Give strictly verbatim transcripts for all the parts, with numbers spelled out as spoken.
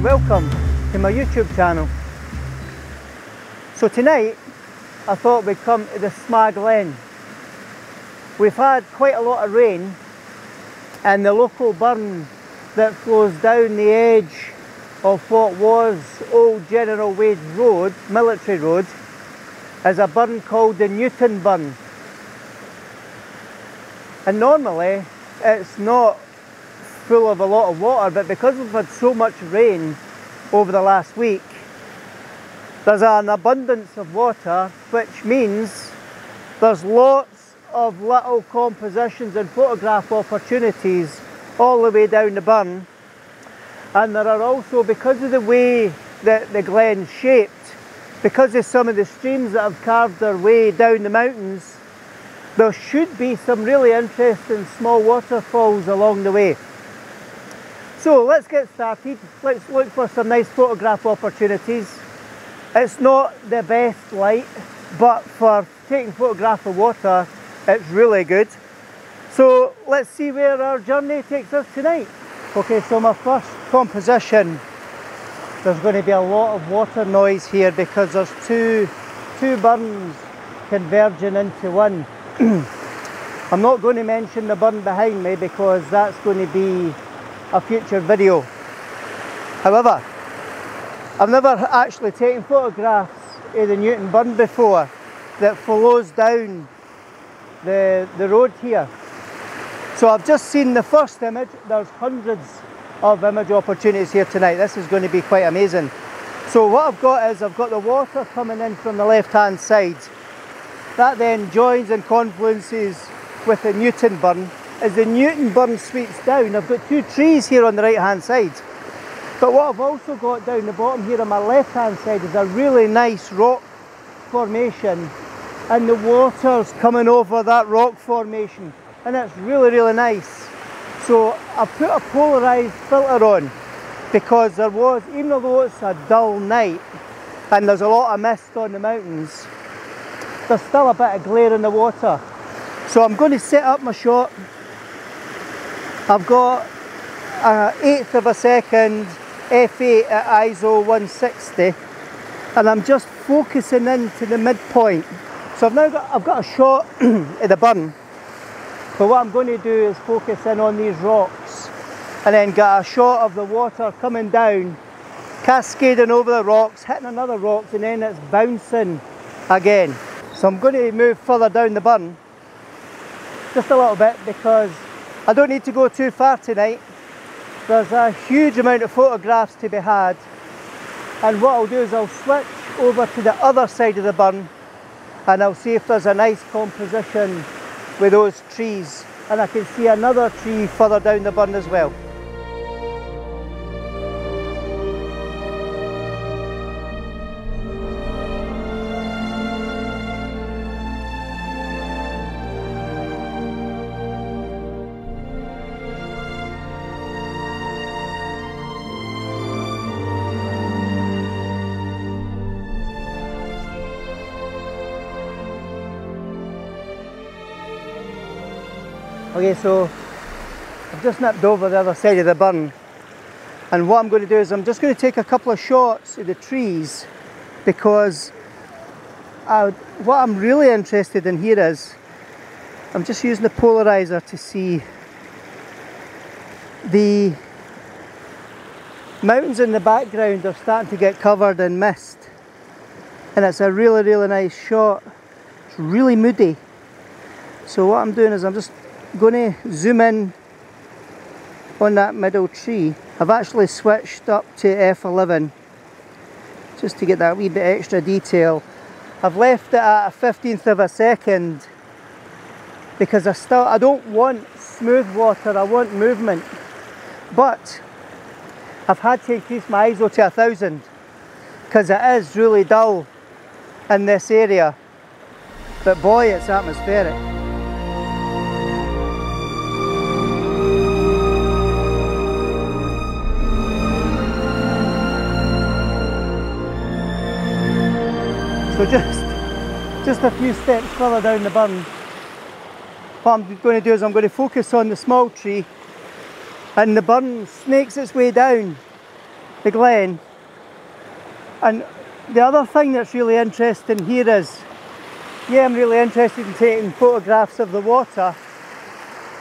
and welcome to my YouTube channel. So tonight I thought we'd come to the Sma' Glen. We've had quite a lot of rain and the local burn that flows down the edge of what was old General Wade Road, Military Road, is a burn called the Newton Burn. And normally it's not full of a lot of water, but because we've had so much rain over the last week, there's an abundance of water, which means there's lots of little compositions and photograph opportunities all the way down the burn. And there are also, because of the way that the glen's shaped, because of some of the streams that have carved their way down the mountains, there should be some really interesting small waterfalls along the way. So let's get started. Let's look for some nice photograph opportunities. It's not the best light, but for taking photographs of water, it's really good. So let's see where our journey takes us tonight. Okay, so my first composition, there's going to be a lot of water noise here because there's two, two burns converging into one. I'm not going to mention the burn behind me because that's going to be a future video. However, I've never actually taken photographs of the Newton Burn before that follows down the, the road here. So I've just seen the first image. There's hundreds of image opportunities here tonight. This is going to be quite amazing. So what I've got is I've got the water coming in from the left hand side. That then joins and confluences with the Newton Burn. As the Newton Burn sweeps down, I've got two trees here on the right hand side. But what I've also got down the bottom here on my left hand side is a really nice rock formation. And the water's coming over that rock formation. And that's really, really nice. So I put a polarised filter on because there was, even though it's a dull night and there's a lot of mist on the mountains, there's still a bit of glare in the water. So I'm going to set up my shot. I've got an eighth of a second f eight at I S O one sixty, and I'm just focusing into the midpoint. So I've now got, I've got a shot at the burn. But what I'm going to do is focus in on these rocks and then get a shot of the water coming down, cascading over the rocks, hitting another rock, and then it's bouncing again. So I'm going to move further down the burn, just a little bit, because I don't need to go too far tonight. There's a huge amount of photographs to be had. And what I'll do is I'll switch over to the other side of the burn and I'll see if there's a nice composition with those trees, and I can see another tree further down the burn as well. Okay, so I've just nipped over the other side of the burn, and what I'm going to do is I'm just going to take a couple of shots of the trees, because I would, what I'm really interested in here is, I'm just using the polarizer to see the mountains in the background are starting to get covered in mist, and it's a really, really nice shot. It's really moody. So what I'm doing is I'm just going to zoom in on that middle tree. I've actually switched up to F eleven just to get that wee bit extra detail. I've left it at a fifteenth of a second because I still I don't want smooth water, I want movement. But I've had to increase my I S O to a thousand, because it is really dull in this area. But boy, it's atmospheric. So just, just a few steps further down the burn, what I'm going to do is I'm going to focus on the small tree, and the burn snakes its way down the Glen. And the other thing that's really interesting here is, yeah, I'm really interested in taking photographs of the water,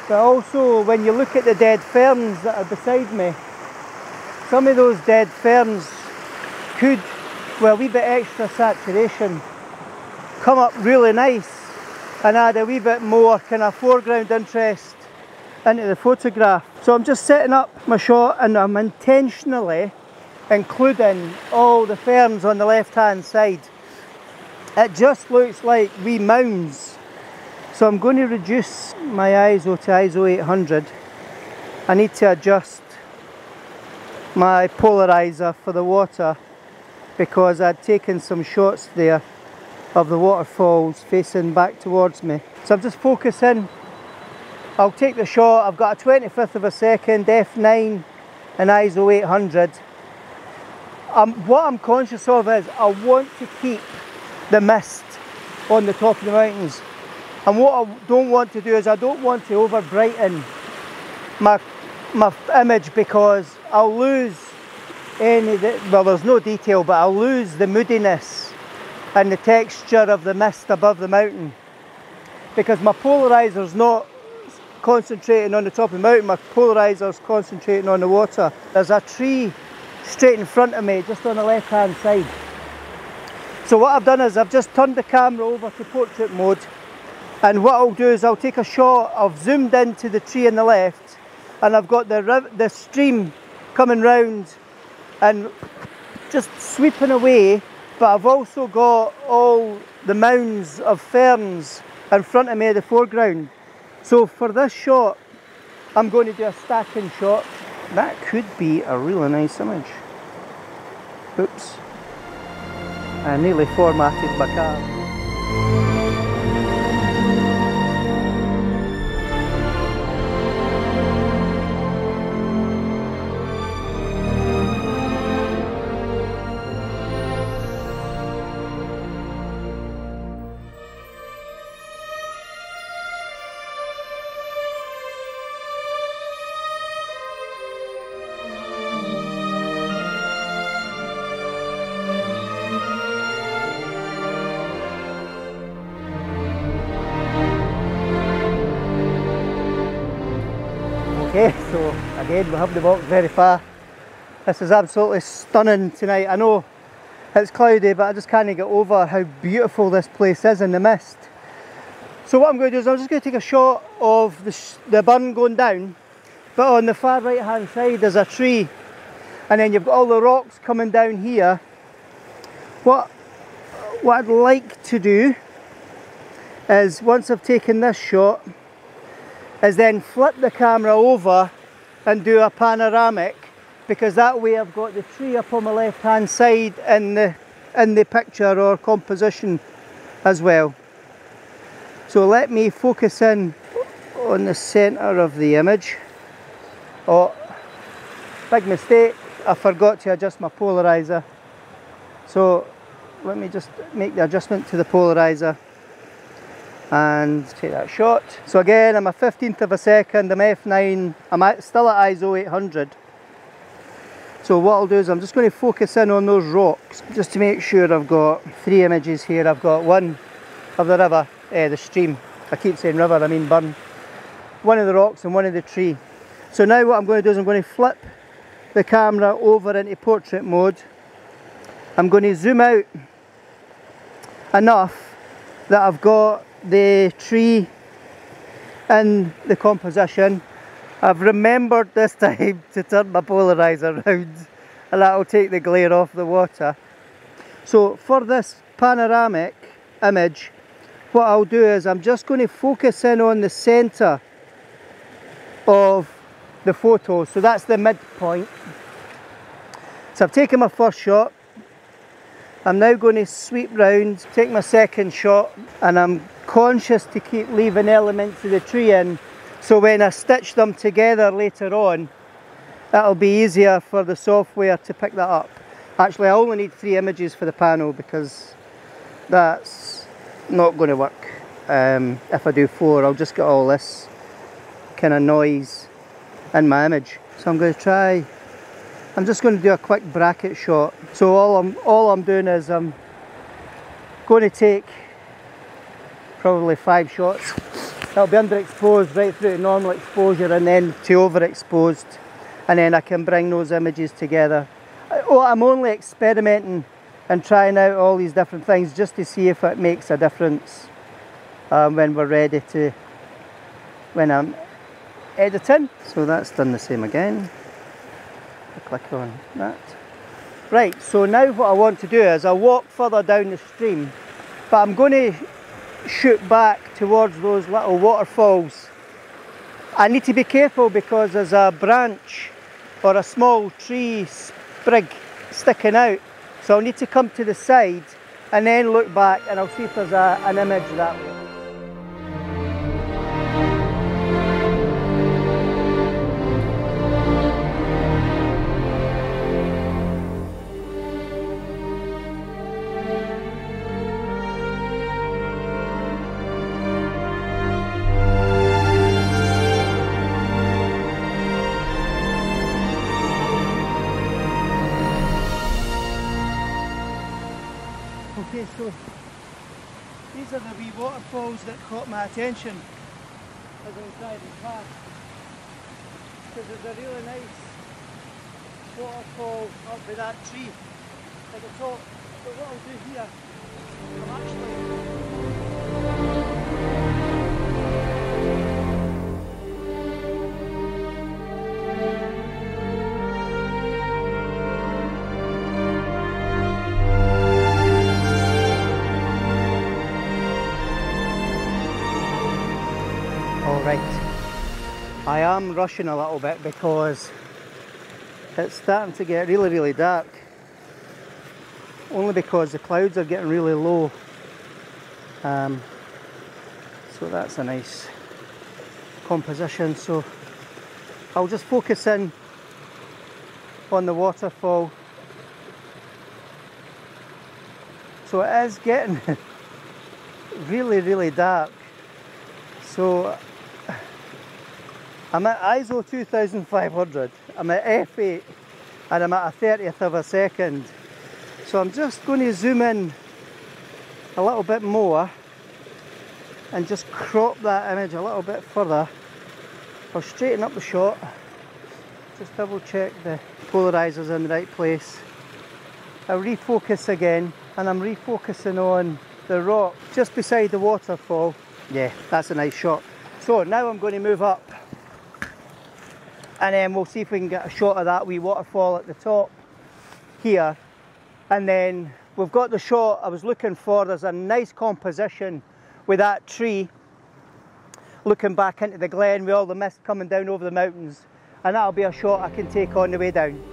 but also when you look at the dead ferns that are beside me, some of those dead ferns could, with a wee bit extra saturation, come up really nice and add a wee bit more kind of foreground interest into the photograph. So I'm just setting up my shot and I'm intentionally including all the ferns on the left hand side. It just looks like wee mounds. So I'm going to reduce my I S O to I S O eight hundred. I need to adjust my polarizer for the water because I'd taken some shots there of the waterfalls facing back towards me. So I'm just focusing. I'll take the shot. I've got a twenty-fifth of a second, F nine and I S O eight hundred. Um, what I'm conscious of is I want to keep the mist on the top of the mountains, and what I don't want to do is I don't want to over brighten my, my image, because I'll lose any, the, well there's no detail, but I'll lose the moodiness and the texture of the mist above the mountain, because my polarizer's not concentrating on the top of the mountain, my polarizer's concentrating on the water. There's a tree straight in front of me, just on the left hand side. So what I've done is I've just turned the camera over to portrait mode, and what I'll do is I'll take a shot, I've zoomed into the tree on the left, and I've got the, the stream coming round and just sweeping away, but I've also got all the mounds of ferns in front of me in the foreground. So for this shot, I'm going to do a stacking shot. That could be a really nice image. Oops. I nearly formatted my car. Okay, so again we haven't walked very far. This is absolutely stunning tonight. I know it's cloudy, but I just can't get over how beautiful this place is in the mist. So what I'm going to do is I'm just going to take a shot of the, sh the burn going down, but on the far right hand side there's a tree, and then you've got all the rocks coming down here. What, what I'd like to do is, once I've taken this shot, is then flip the camera over and do a panoramic, because that way I've got the tree up on my left hand side in the, in the picture or composition as well. So let me focus in on the centre of the image. Oh, big mistake, I forgot to adjust my polarizer. So let me just make the adjustment to the polarizer and take that shot. So again, I'm a fifteenth of a second, I'm F nine, I'm at, still at I S O eight hundred. So what I'll do is I'm just going to focus in on those rocks, just to make sure I've got three images here. I've got one of the river, eh, the stream. I keep saying river, I mean burn. One of the rocks and one of the tree. So now what I'm going to do is I'm going to flip the camera over into portrait mode. I'm going to zoom out enough that I've got the tree in the composition. I've remembered this time to turn my polarizer round, and that will take the glare off the water. So for this panoramic image, what I'll do is I'm just going to focus in on the centre of the photo, so that's the midpoint. So I've taken my first shot, I'm now going to sweep round, take my second shot, and I'm conscious to keep leaving elements of the tree in, so when I stitch them together later on, that'll be easier for the software to pick that up. Actually, I only need three images for the panel, because that's not going to work. Um, if I do four, I'll just get all this kind of noise in my image. So I'm going to try I'm just going to do a quick bracket shot. So all I'm, all I'm doing is I'm going to take probably five shots. It'll be underexposed right through to normal exposure and then to overexposed, and then I can bring those images together. Oh, I'm only experimenting and trying out all these different things just to see if it makes a difference um, when we're ready to, when I'm editing. So that's done the same again. I click on that. Right, so now what I want to do is I'll walk further down the stream, but I'm going to shoot back towards those little waterfalls. I need to be careful because there's a branch or a small tree sprig sticking out. So I'll need to come to the side and then look back, and I'll see if there's a, an image that way. Okay, so these are the wee waterfalls that caught my attention as I was driving past, because there's a really nice waterfall up by that tree at the top. But what I'll do here, I'm actually... I am rushing a little bit because it's starting to get really, really dark. Only because the clouds are getting really low. Um, so that's a nice composition. So I'll just focus in on the waterfall. So it is getting really, really dark. So I'm at I S O two thousand five hundred, I'm at F eight, and I'm at a thirtieth of a second. So I'm just going to zoom in a little bit more and just crop that image a little bit further. I'll straighten up the shot, just double check the polarizer's in the right place. I'll refocus again, and I'm refocusing on the rock just beside the waterfall. Yeah, that's a nice shot. So now I'm going to move up, and then we'll see if we can get a shot of that wee waterfall at the top here. And then we've got the shot I was looking for. There's a nice composition with that tree looking back into the glen with all the mist coming down over the mountains. And that'll be a shot I can take on the way down.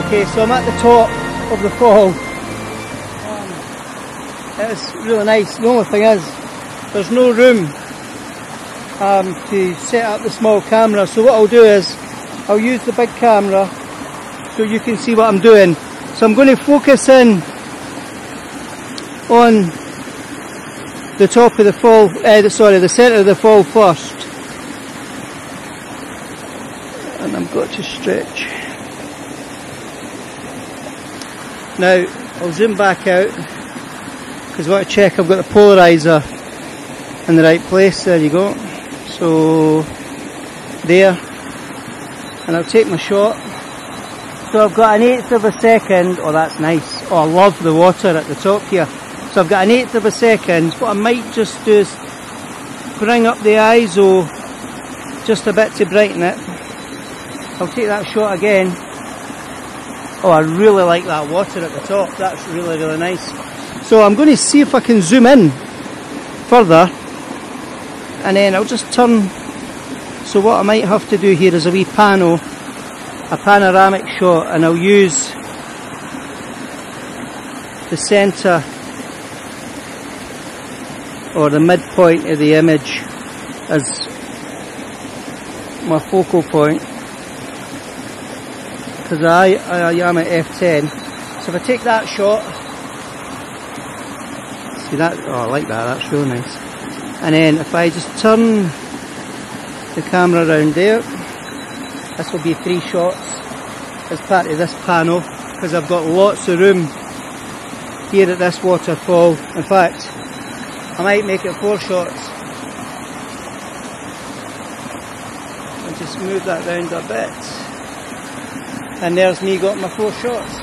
Okay, so I'm at the top of the fall. Um, it's really nice. The only thing is, there's no room um, to set up the small camera. So what I'll do is, I'll use the big camera so you can see what I'm doing. So I'm going to focus in on the top of the fall, uh, sorry, the centre of the fall first. And I've got to stretch. Now, I'll zoom back out because I want to check I've got the polarizer in the right place. There you go. So, there. And I'll take my shot. So I've got an eighth of a second. Oh, that's nice. Oh, I love the water at the top here. So So I've got an eighth of a second. What I might just do is bring up the I S O just a bit to brighten it. I'll take that shot again. Oh, I really like that water at the top. That's really, really nice. So I'm going to see if I can zoom in further, and then I'll just turn. So what I might have to do here is a wee pano, a panoramic shot, and I'll use the centre or the midpoint of the image as my focal point, because I, I am at F ten. So if I take that shot, see that, oh I like that, that's really nice. And then if I just turn the camera around there, this will be three shots as part of this panel, because I've got lots of room here at this waterfall. In fact, I might make it four shots. I'll just move that round a bit, and there's me got my four shots.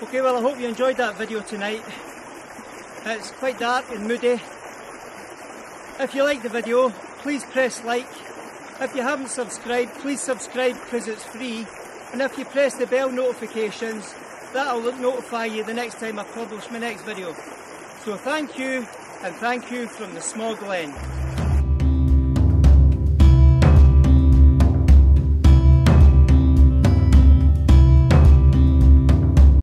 Okay, well I hope you enjoyed that video tonight. It's quite dark and moody. If you like the video, please press like. If you haven't subscribed, please subscribe because it's free. And if you press the bell notifications, that'll notify you the next time I publish my next video. So thank you, and thank you from the Sma' Glen.